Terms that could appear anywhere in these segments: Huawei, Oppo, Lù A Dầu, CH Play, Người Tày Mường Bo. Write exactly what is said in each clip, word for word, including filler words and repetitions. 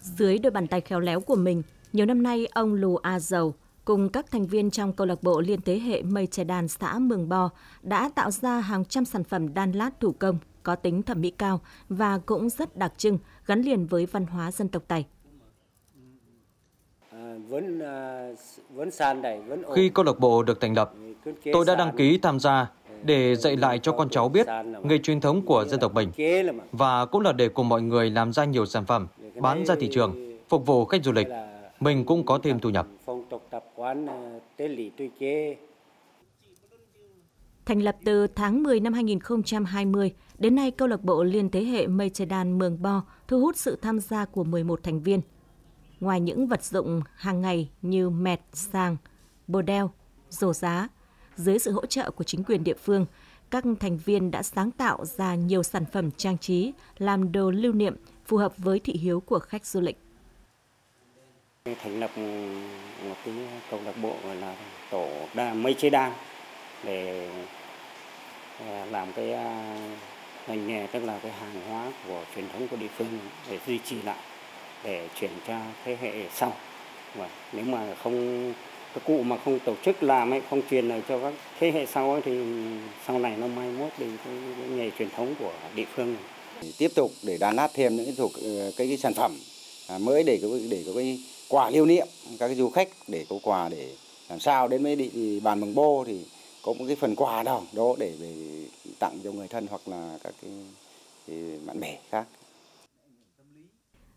Dưới đôi bàn tay khéo léo của mình, nhiều năm nay ông Lù A Dầu cùng các thành viên trong câu lạc bộ liên thế hệ mây tre đàn xã Mường Bo đã tạo ra hàng trăm sản phẩm đan lát thủ công có tính thẩm mỹ cao và cũng rất đặc trưng, gắn liền với văn hóa dân tộc Tày. Khi câu lạc bộ được thành lập, tôi đã đăng ký tham gia để dạy lại cho con cháu biết nghề truyền thống của dân tộc mình, và cũng là để cùng mọi người làm ra nhiều sản phẩm, bán ra thị trường, phục vụ khách du lịch. Mình cũng có thêm thu nhập. Thành lập từ tháng mười năm hai nghìn không trăm hai mươi, đến nay câu lạc bộ liên thế hệ mây tre đàn Mường Bo thu hút sự tham gia của mười một thành viên. Ngoài những vật dụng hàng ngày như mẹt, sàng, bồ đeo, rổ giá, dưới sự hỗ trợ của chính quyền địa phương, các thành viên đã sáng tạo ra nhiều sản phẩm trang trí, làm đồ lưu niệm phù hợp với thị hiếu của khách du lịch. Thành lập một cái câu lạc bộ gọi là tổ đa mây tre đan để làm cái ngành nghề, tức là cái hàng hóa của truyền thống của địa phương để duy trì lại, để chuyển cho thế hệ sau. Và nếu mà không các cụ mà không tổ chức làm ấy, không truyền lại cho các thế hệ sau ấy, thì sau này nó mai mốt thì cái, cái nghề truyền thống của địa phương này. Tiếp tục để đan lát thêm những thuộc cái, cái sản phẩm mới để có để có cái quà lưu niệm các cái du khách, để có quà để làm sao đến với địa bàn Mường Bo thì có một cái phần quà nào đó để về tặng cho người thân hoặc là các cái, cái bạn bè khác.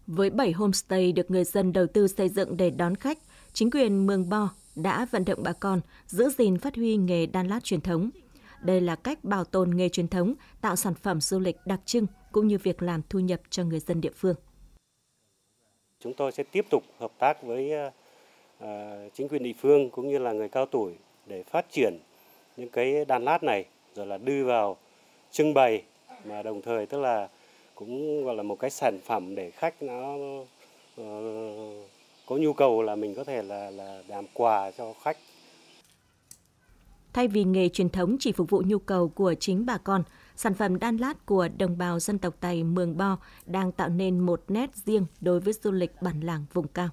Với bảy homestay được người dân đầu tư xây dựng để đón khách, chính quyền Mường Bo đã vận động bà con giữ gìn phát huy nghề đan lát truyền thống. Đây là cách bảo tồn nghề truyền thống, tạo sản phẩm du lịch đặc trưng cũng như việc làm thu nhập cho người dân địa phương. Chúng tôi sẽ tiếp tục hợp tác với uh, chính quyền địa phương cũng như là người cao tuổi để phát triển những cái đan lát này, rồi là đưa vào trưng bày, mà đồng thời tức là cũng gọi là một cái sản phẩm để khách nó uh, có nhu cầu là mình có thể là, là làm quà cho khách. Thay vì nghề truyền thống chỉ phục vụ nhu cầu của chính bà con, sản phẩm đan lát của đồng bào dân tộc Tày Mường Bo đang tạo nên một nét riêng đối với du lịch bản làng vùng cao.